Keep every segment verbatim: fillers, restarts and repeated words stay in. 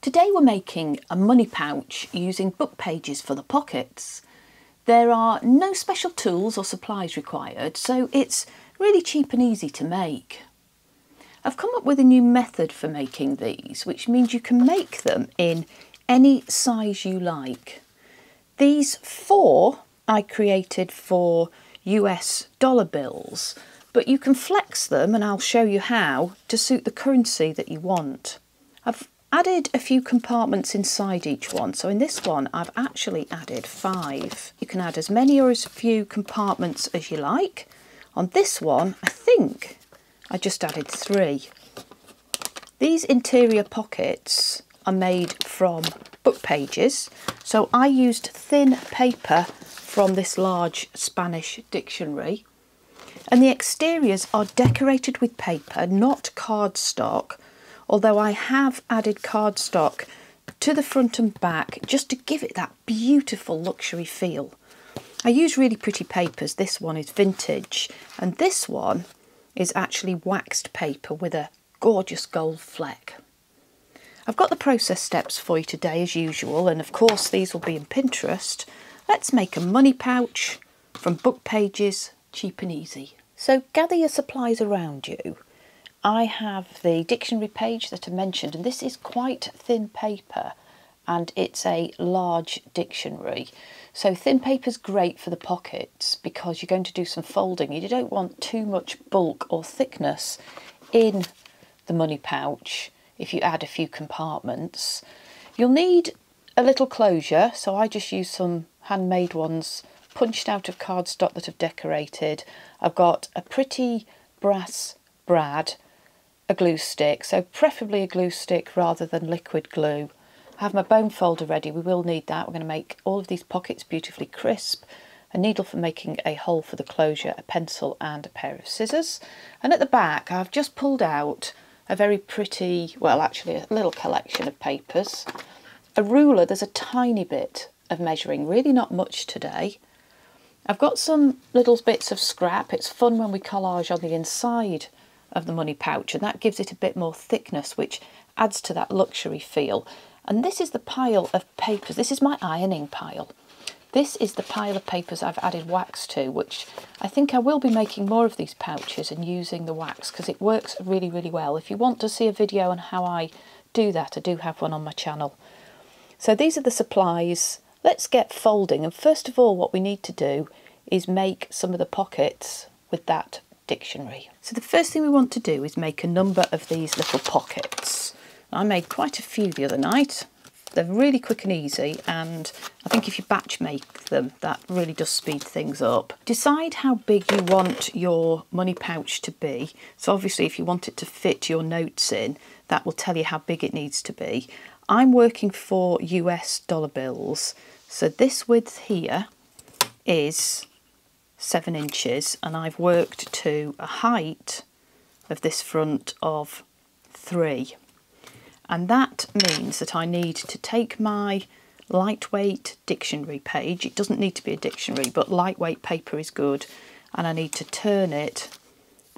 Today we're making a money pouch using book pages for the pockets. There are no special tools or supplies required, so it's really cheap and easy to make. I've come up with a new method for making these, which means you can make them in any size you like. These four I created for U S dollar bills, but you can flex them, and I'll show you how, to suit the currency that you want. I've added a few compartments inside each one, so in this one I've actually added five. You can add as many or as few compartments as you like. On this one, I think I just added three. These interior pockets are made from book pages, so I used thin paper from this large Spanish dictionary, and the exteriors are decorated with paper, not cardstock, although I have added cardstock to the front and back just to give it that beautiful luxury feel. I use really pretty papers. This one is vintage, and this one is actually waxed paper with a gorgeous gold fleck. I've got the process steps for you today as usual, and of course these will be in Pinterest. Let's make a money pouch from book pages, cheap and easy. So gather your supplies around you. I have the dictionary page that I mentioned, and this is quite thin paper, and it's a large dictionary. So thin paper is great for the pockets because you're going to do some folding. You don't want too much bulk or thickness in the money pouch if you add a few compartments. You'll need a little closure, so I just use some handmade ones punched out of cardstock that I've decorated. I've got a pretty brass brad, a glue stick, so preferably a glue stick rather than liquid glue. I have my bone folder ready, we will need that. We're going to make all of these pockets beautifully crisp. A needle for making a hole for the closure, a pencil and a pair of scissors. And at the back I've just pulled out a very pretty, well actually a little collection of papers. A ruler, there's a tiny bit of measuring, really not much today. I've got some little bits of scrap. It's fun when we collage on the inside of the money pouch, and that gives it a bit more thickness, which adds to that luxury feel. And this is the pile of papers. This is my ironing pile. This is the pile of papers I've added wax to, which I think I will be making more of these pouches and using the wax because it works really, really well. If you want to see a video on how I do that, I do have one on my channel. So these are the supplies. Let's get folding, and first of all what we need to do is make some of the pockets with that dictionary. So the first thing we want to do is make a number of these little pockets. I made quite a few the other night. They're really quick and easy, and I think if you batch make them that really does speed things up. Decide how big you want your money pouch to be. So obviously if you want it to fit your notes in, that will tell you how big it needs to be. I'm working for U S dollar bills, so this width here is seven inches, and I've worked to a height of this front of three, and that means that I need to take my lightweight dictionary page. It doesn't need to be a dictionary, but lightweight paper is good, and I need to turn it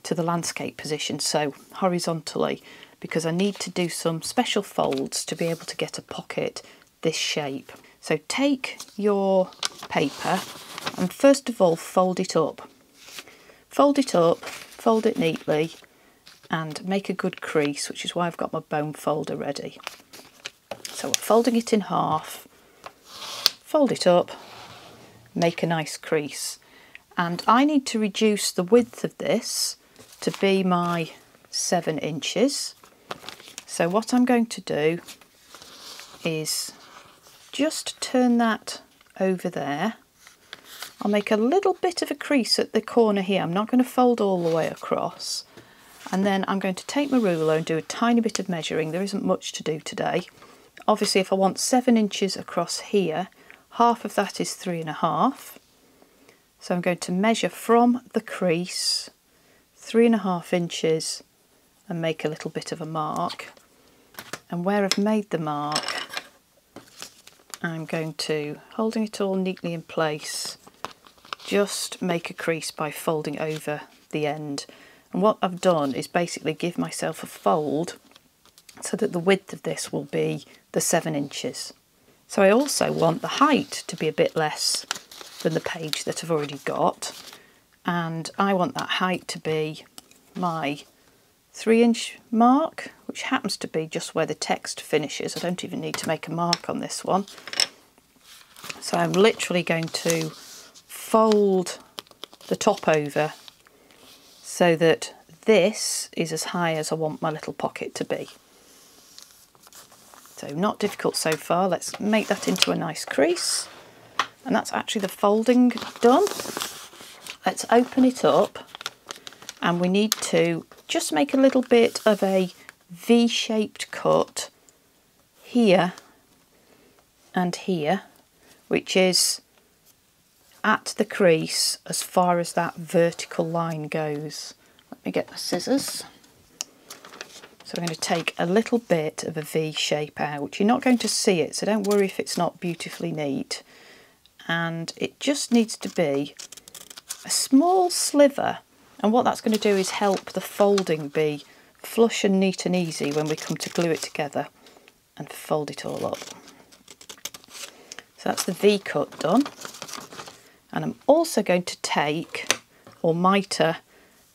to the landscape position, so horizontally, because I need to do some special folds to be able to get a pocket this shape. So take your paper and first of all fold it up. Fold it up, fold it neatly, and make a good crease, which is why I've got my bone folder ready. So we're folding it in half, fold it up, make a nice crease. And I need to reduce the width of this to be my seven inches. So what I'm going to do is just turn that over there. I'll make a little bit of a crease at the corner here. I'm not going to fold all the way across. And then I'm going to take my ruler and do a tiny bit of measuring. There isn't much to do today. Obviously, if I want seven inches across here, half of that is three and a half. So I'm going to measure from the crease, three and a half inches, and make a little bit of a mark. And where I've made the mark, I'm going to, holding it all neatly in place, just make a crease by folding over the end. And what I've done is basically give myself a fold so that the width of this will be the seven inches. So I also want the height to be a bit less than the page that I've already got, and I want that height to be my three inch mark, which happens to be just where the text finishes. I don't even need to make a mark on this one. So I'm literally going to fold the top over so that this is as high as I want my little pocket to be. So not difficult so far. Let's make that into a nice crease. And that's actually the folding done. Let's open it up, and we need to just make a little bit of a V-shaped cut here and here, which is at the crease as far as that vertical line goes. Let me get my scissors. So I'm going to take a little bit of a V shape out. You're not going to see it, so don't worry if it's not beautifully neat. And it just needs to be a small sliver. And what that's going to do is help the folding be flush and neat and easy when we come to glue it together and fold it all up. So that's the V cut done. And I'm also going to take or mitre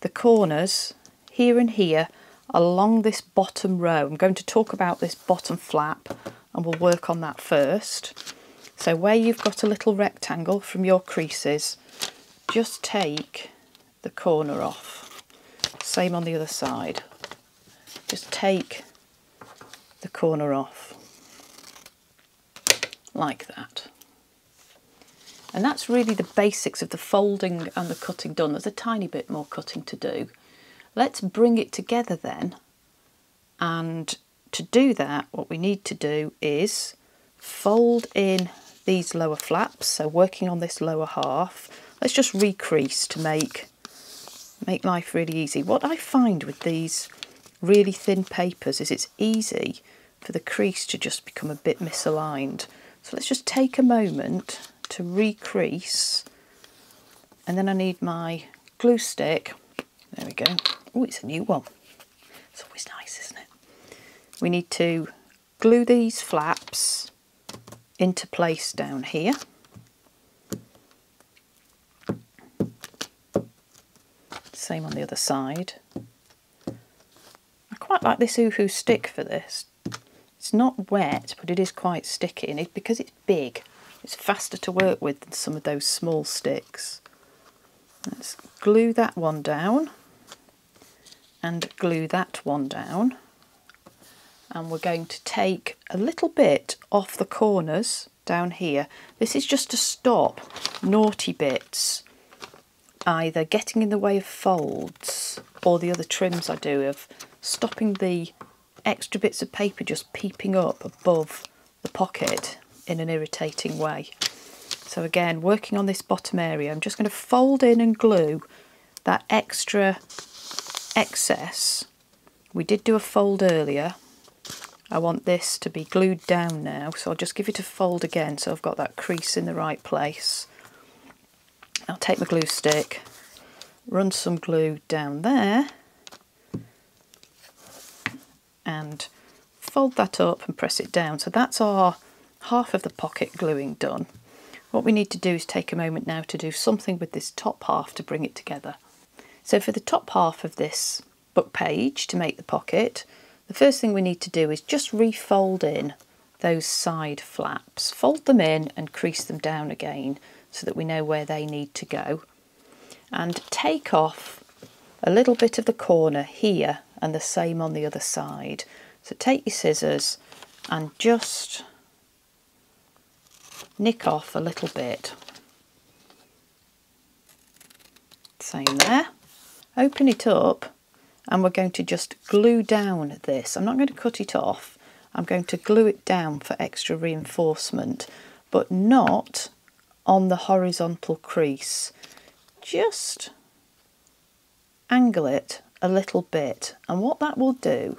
the corners here and here along this bottom row. I'm going to talk about this bottom flap, and we'll work on that first. So where you've got a little rectangle from your creases, just take the corner off. Same on the other side. Just take the corner off like that. And that's really the basics of the folding and the cutting done. There's a tiny bit more cutting to do. Let's bring it together then. And to do that, what we need to do is fold in these lower flaps. So working on this lower half, let's just recrease to make, make life really easy. What I find with these really thin papers is it's easy for the crease to just become a bit misaligned. So let's just take a moment to recrease, and then I need my glue stick. There we go. Oh, it's a new one. It's always nice, isn't it? We need to glue these flaps into place down here. Same on the other side. I quite like this Uhu stick for this. It's not wet, but it is quite sticky, and it, because it's big, it's faster to work with than some of those small sticks. Let's glue that one down and glue that one down. And we're going to take a little bit off the corners down here. This is just to stop naughty bits either getting in the way of folds or the other trims I do, of stopping the extra bits of paper just peeping up above the pocket in an irritating way. So again, working on this bottom area, I'm just going to fold in and glue that extra excess. We did do a fold earlier. I want this to be glued down now, so I'll just give it a fold again so I've got that crease in the right place. I'll take my glue stick, run some glue down there, and fold that up and press it down. So that's our half of the pocket gluing done. What we need to do is take a moment now to do something with this top half to bring it together. So for the top half of this book page to make the pocket, the first thing we need to do is just refold in those side flaps. Fold them in and crease them down again so that we know where they need to go. And take off a little bit of the corner here, and the same on the other side. So take your scissors and just nick off a little bit. Same there. Open it up, and we're going to just glue down this. I'm not going to cut it off. I'm going to glue it down for extra reinforcement, but not on the horizontal crease. Just angle it a little bit, and what that will do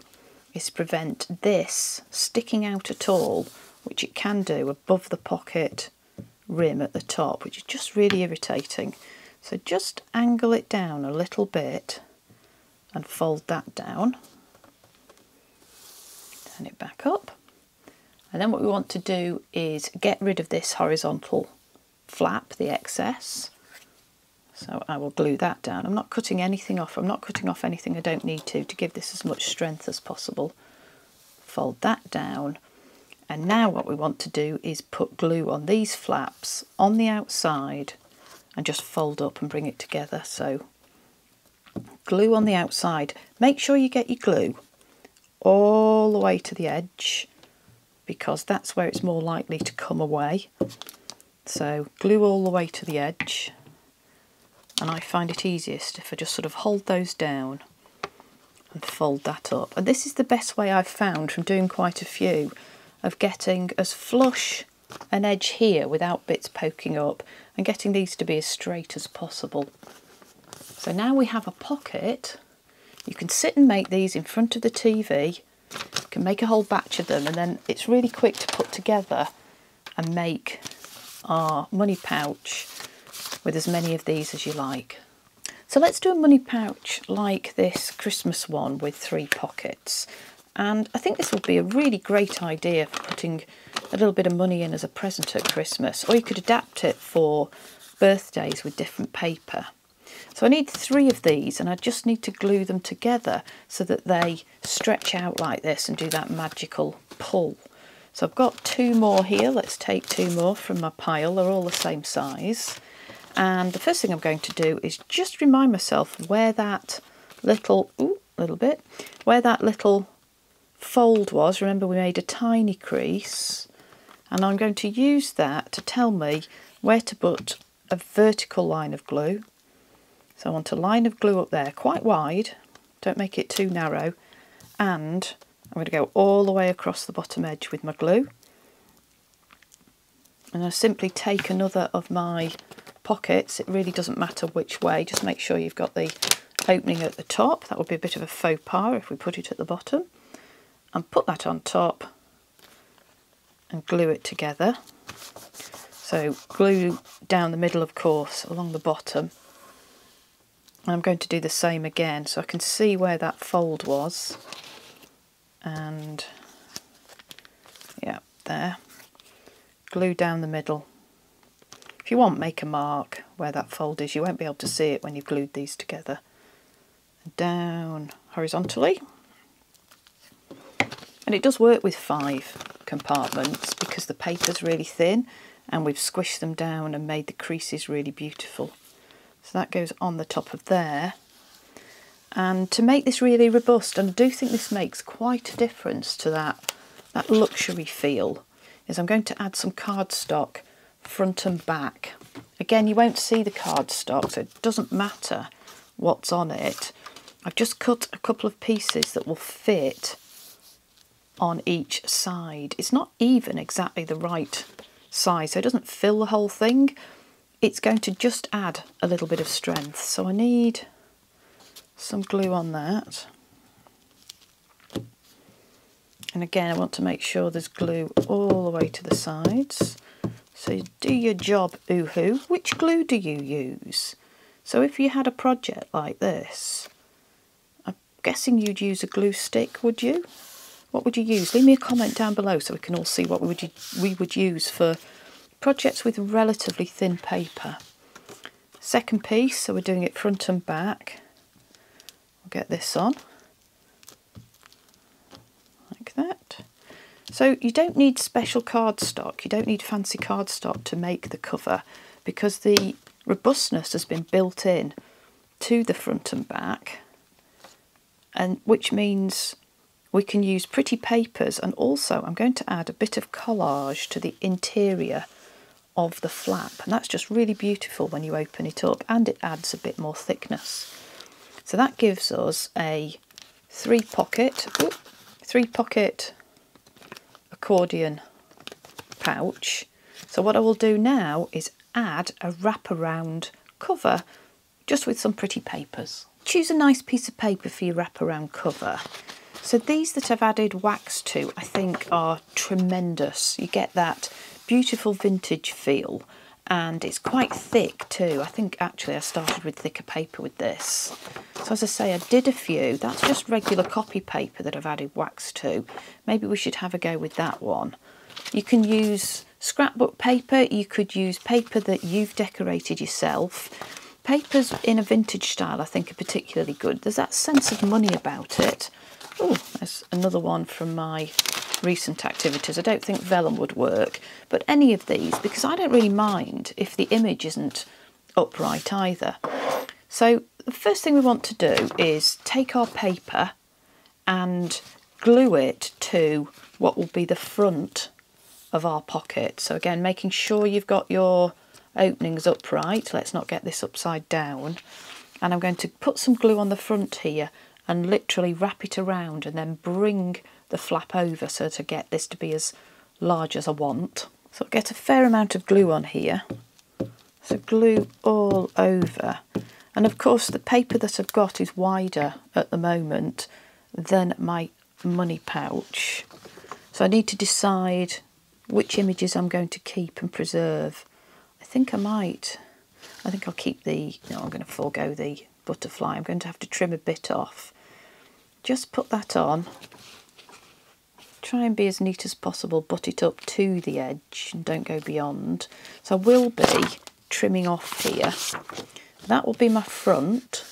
is prevent this sticking out at all, which it can do above the pocket rim at the top, which is just really irritating. So just angle it down a little bit and fold that down. turn it back up. And then what we want to do is get rid of this horizontal flap, the excess. So I will glue that down. I'm not cutting anything off. I'm not cutting off anything I don't need to, to give this as much strength as possible. Fold that down. And now what we want to do is put glue on these flaps on the outside and just fold up and bring it together. So glue on the outside. Make sure you get your glue all the way to the edge because that's where it's more likely to come away. So glue all the way to the edge. And I find it easiest if I just sort of hold those down and fold that up. And this is the best way I've found from doing quite a few of getting as flush an edge here without bits poking up and getting these to be as straight as possible. So now we have a pocket. You can sit and make these in front of the T V. You can make a whole batch of them and then it's really quick to put together and make our money pouch with as many of these as you like. So let's do a money pouch like this Christmas one with three pockets. And I think this would be a really great idea for putting a little bit of money in as a present at Christmas, or you could adapt it for birthdays with different paper. So I need three of these and I just need to glue them together so that they stretch out like this and do that magical pull. So I've got two more here. Let's take two more from my pile. They're all the same size. And the first thing I'm going to do is just remind myself where that little, ooh, little bit, where that little fold was. Remember we made a tiny crease, and I'm going to use that to tell me where to put a vertical line of glue. So I want a line of glue up there, quite wide, don't make it too narrow, and I'm going to go all the way across the bottom edge with my glue. And I simply take another of my pockets. It really doesn't matter which way, just make sure you've got the opening at the top. That would be a bit of a faux pas if we put it at the bottom. And put that on top and glue it together. So glue down the middle, of course, along the bottom. And I'm going to do the same again so I can see where that fold was. And yeah, there. Glue down the middle. If you want, make a mark where that fold is. You won't be able to see it when you've glued these together. And down horizontally. And it does work with five compartments because the paper's really thin and we've squished them down and made the creases really beautiful. So that goes on the top of there. And to make this really robust, and I do think this makes quite a difference to that, that luxury feel, is I'm going to add some cardstock front and back. Again, you won't see the cardstock, so it doesn't matter what's on it. I've just cut a couple of pieces that will fit on each side. It's not even exactly the right size, so it doesn't fill the whole thing. It's going to just add a little bit of strength. So I need some glue on that. And again, I want to make sure there's glue all the way to the sides. So do your job, ooh-hoo. Which glue do you use? So if you had a project like this, I'm guessing you'd use a glue stick, would you? What would you use? Leave me a comment down below so we can all see what we would, you, we would use for projects with relatively thin paper. Second piece, so we're doing it front and back. We'll get this on, like that. So you don't need special cardstock, you don't need fancy cardstock to make the cover because the robustness has been built in to the front and back, and which means we can use pretty papers, and also I'm going to add a bit of collage to the interior of the flap, and that's just really beautiful when you open it up, and it adds a bit more thickness. So that gives us a three pocket, whoop, three pocket accordion pouch. So what I will do now is add a wraparound cover just with some pretty papers. Choose a nice piece of paper for your wraparound cover. So these that I've added wax to, I think, are tremendous. You get that beautiful vintage feel and it's quite thick too. I think actually I started with thicker paper with this. So as I say, I did a few. That's just regular copy paper that I've added wax to. Maybe we should have a go with that one. You can use scrapbook paper, you could use paper that you've decorated yourself. Papers in a vintage style I think are particularly good. There's that sense of money about it. Oh, there's another one from my recent activities. I don't think vellum would work, but any of these, because I don't really mind if the image isn't upright either. So the first thing we want to do is take our paper and glue it to what will be the front of our pocket. So again, making sure you've got your openings upright. Let's not get this upside down. And I'm going to put some glue on the front here and literally wrap it around and then bring the flap over so to get this to be as large as I want. So I'll get a fair amount of glue on here. So glue all over. And of course the paper that I've got is wider at the moment than my money pouch. So I need to decide which images I'm going to keep and preserve. I think I might, I think I'll keep the, no, I'm going to forego the butterfly. I'm going to have to trim a bit off. Just put that on. Try and be as neat as possible, butt it up to the edge and don't go beyond. So I will be trimming off here. That will be my front.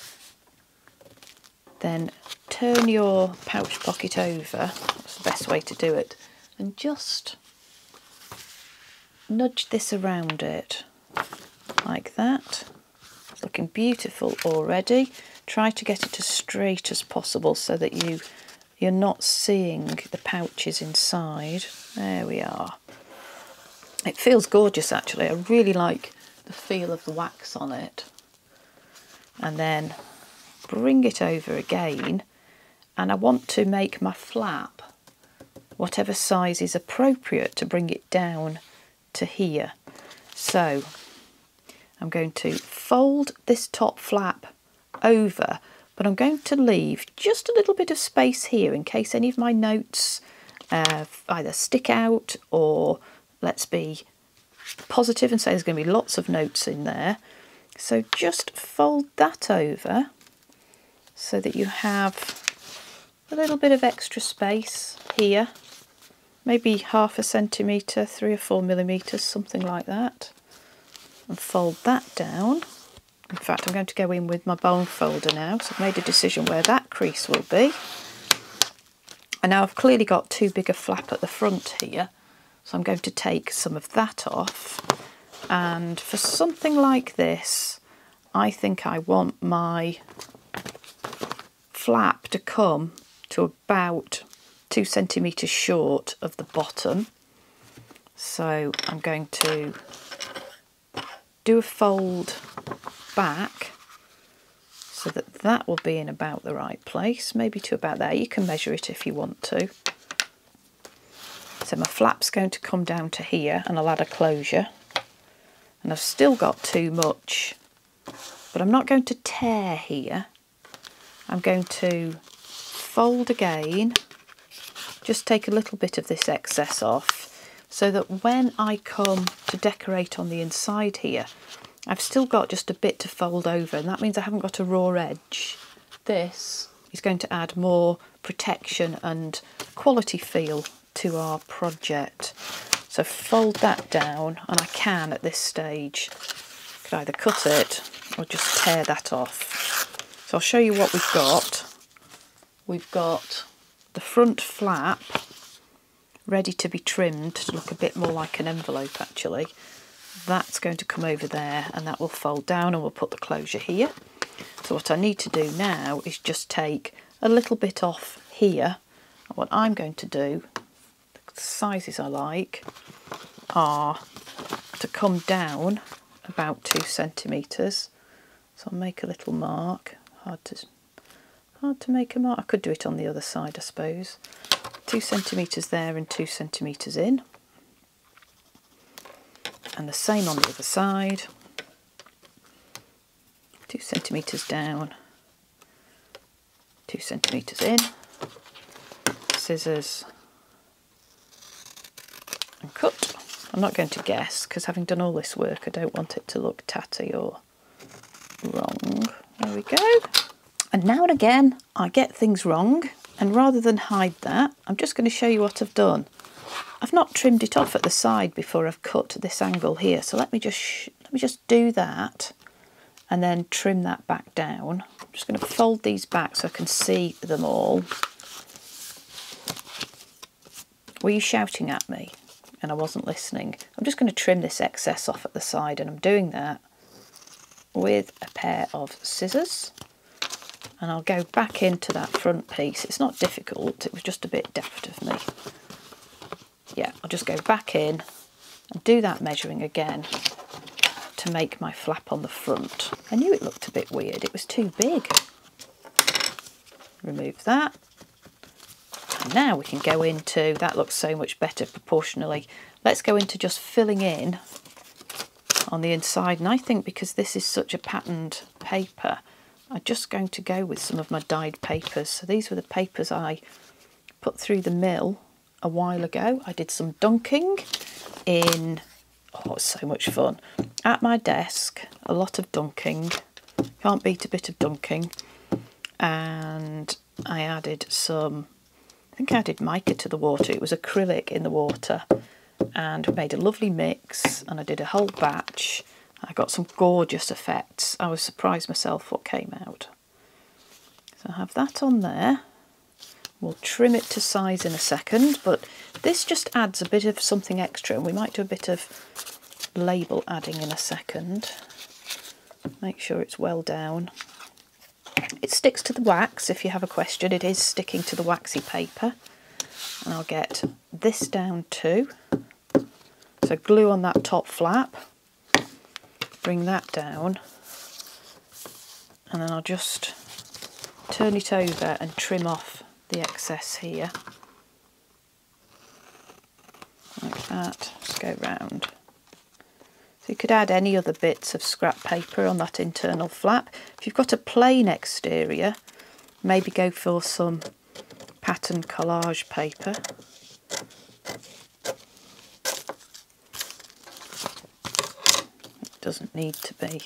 Then turn your pouch pocket over, that's the best way to do it, and just nudge this around it like that. It's looking beautiful already. Try to get it as straight as possible so that you you're not seeing the pouches inside. There we are. It feels gorgeous actually. I really like the feel of the wax on it. And then bring it over again, and I want to make my flap whatever size is appropriate to bring it down to here. So I'm going to fold this top flap over, but I'm going to leave just a little bit of space here in case any of my notes uh, either stick out, or let's be positive and say there's going to be lots of notes in there. So just fold that over so that you have a little bit of extra space here, maybe half a centimetre, three or four millimetres, something like that, and fold that down. In fact, I'm going to go in with my bone folder now, so I've made a decision where that crease will be. And now I've clearly got too big a flap at the front here, so I'm going to take some of that off. And for something like this, I think I want my flap to come to about two centimetres short of the bottom. So I'm going to do a fold back so that that will be in about the right place, maybe to about there. You can measure it if you want to. So my flap's going to come down to here and I'll add a closure. And I've still got too much, but I'm not going to tear here. I'm going to fold again, just take a little bit of this excess off so that when I come to decorate on the inside here, I've still got just a bit to fold over, and that means I haven't got a raw edge. This is going to add more protection and quality feel to our project. So fold that down, and I can at this stage, I could either cut it or just tear that off. So I'll show you what we've got. We've got the front flap ready to be trimmed to look a bit more like an envelope actually. That's going to come over there and that will fold down, and we'll put the closure here. So what I need to do now is just take a little bit off here. And what I'm going to do, the sizes I like, are to come down about two centimetres. So I'll make a little mark. Hard to, hard to make a mark. I could do it on the other side, I suppose. Two centimetres there and two centimetres in. And the same on the other side. Two centimetres down, two centimetres in. Scissors and cut. I'm not going to guess, because having done all this work, I don't want it to look tatty or wrong. There we go. And now and again, I get things wrong. And rather than hide that, I'm just going to show you what I've done. I've not trimmed it off at the side before I've cut this angle here. So let me just sh let me just do that and then trim that back down. I'm just going to fold these back so I can see them all. Were you shouting at me? And I wasn't listening. I'm just going to trim this excess off at the side, and I'm doing that with a pair of scissors. And I'll go back into that front piece. It's not difficult, it was just a bit daft of me. Yeah, I'll just go back in and do that measuring again to make my flap on the front. I knew it looked a bit weird, it was too big. Remove that. And now we can go into, that looks so much better proportionally. Let's go into just filling in on the inside. And I think because this is such a patterned paper, I'm just going to go with some of my dyed papers. So these were the papers I put through the mill a while ago. I did some dunking in, oh, it's so much fun. At my desk, a lot of dunking. Can't beat a bit of dunking. And I added some, I think I added mica to the water. It was acrylic in the water, and made a lovely mix, and I did a whole batch. I got some gorgeous effects. I was surprised myself what came out. So I have that on there. We'll trim it to size in a second, but this just adds a bit of something extra, and we might do a bit of label adding in a second. Make sure it's well down. It sticks to the wax. If you have a question, it is sticking to the waxy paper. And I'll get this down too. So glue on that top flap. Bring that down, and then I'll just turn it over and trim off the excess here, like that, just go round. So you could add any other bits of scrap paper on that internal flap. If you've got a plain exterior, maybe go for some pattern collage paper. Doesn't need to be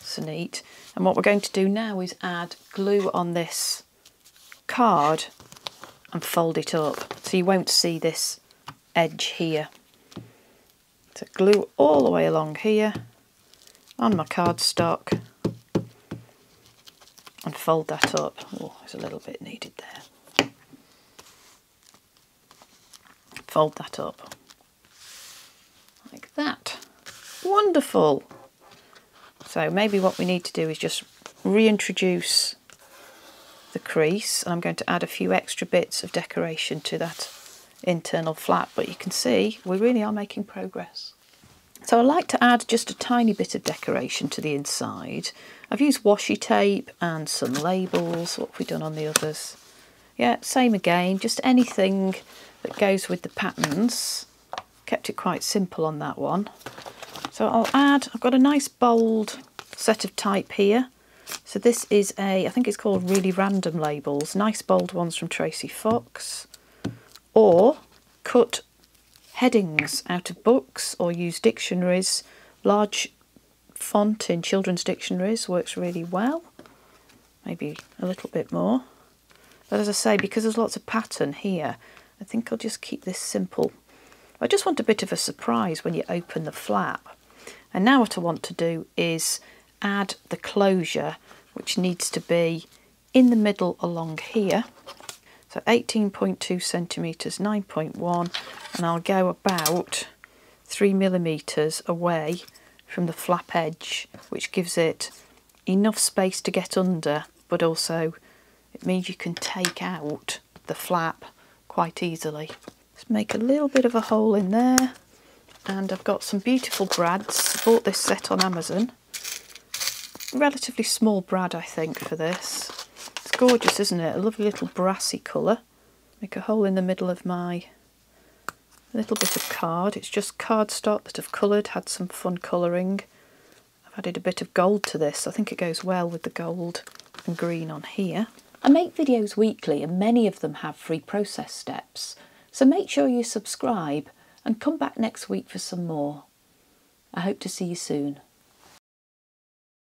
so neat. And what we're going to do now is add glue on this card and fold it up so you won't see this edge here. So glue all the way along here on my cardstock and fold that up. Oh, there's a little bit needed there. Fold that up like that. Wonderful. So maybe what we need to do is just reintroduce the crease, and I'm going to add a few extra bits of decoration to that internal flap, but you can see we really are making progress. So I like to add just a tiny bit of decoration to the inside. I've used washi tape and some labels. What have we done on the others? Yeah, same again, just anything that goes with the patterns. Kept it quite simple on that one. So I'll add, I've got a nice bold set of type here. So this is a, I think it's called Really Random Labels, nice bold ones from Tracie Fox. Or cut headings out of books or use dictionaries. Large font in children's dictionaries works really well. Maybe a little bit more. But as I say, because there's lots of pattern here, I think I'll just keep this simple. I just want a bit of a surprise when you open the flap. And now what I want to do is add the closure, which needs to be in the middle along here. So eighteen point two centimetres, nine point one, and I'll go about three millimetres away from the flap edge, which gives it enough space to get under, but also it means you can take out the flap quite easily. Let's make a little bit of a hole in there. And I've got some beautiful brads. Bought this set on Amazon. Relatively small brad, I think, for this. It's gorgeous, isn't it? A lovely little brassy colour. Make a hole in the middle of my little bit of card. It's just cardstock that I've coloured, had some fun colouring. I've added a bit of gold to this. I think it goes well with the gold and green on here. I make videos weekly, and many of them have free process steps. So make sure you subscribe and come back next week for some more. I hope to see you soon.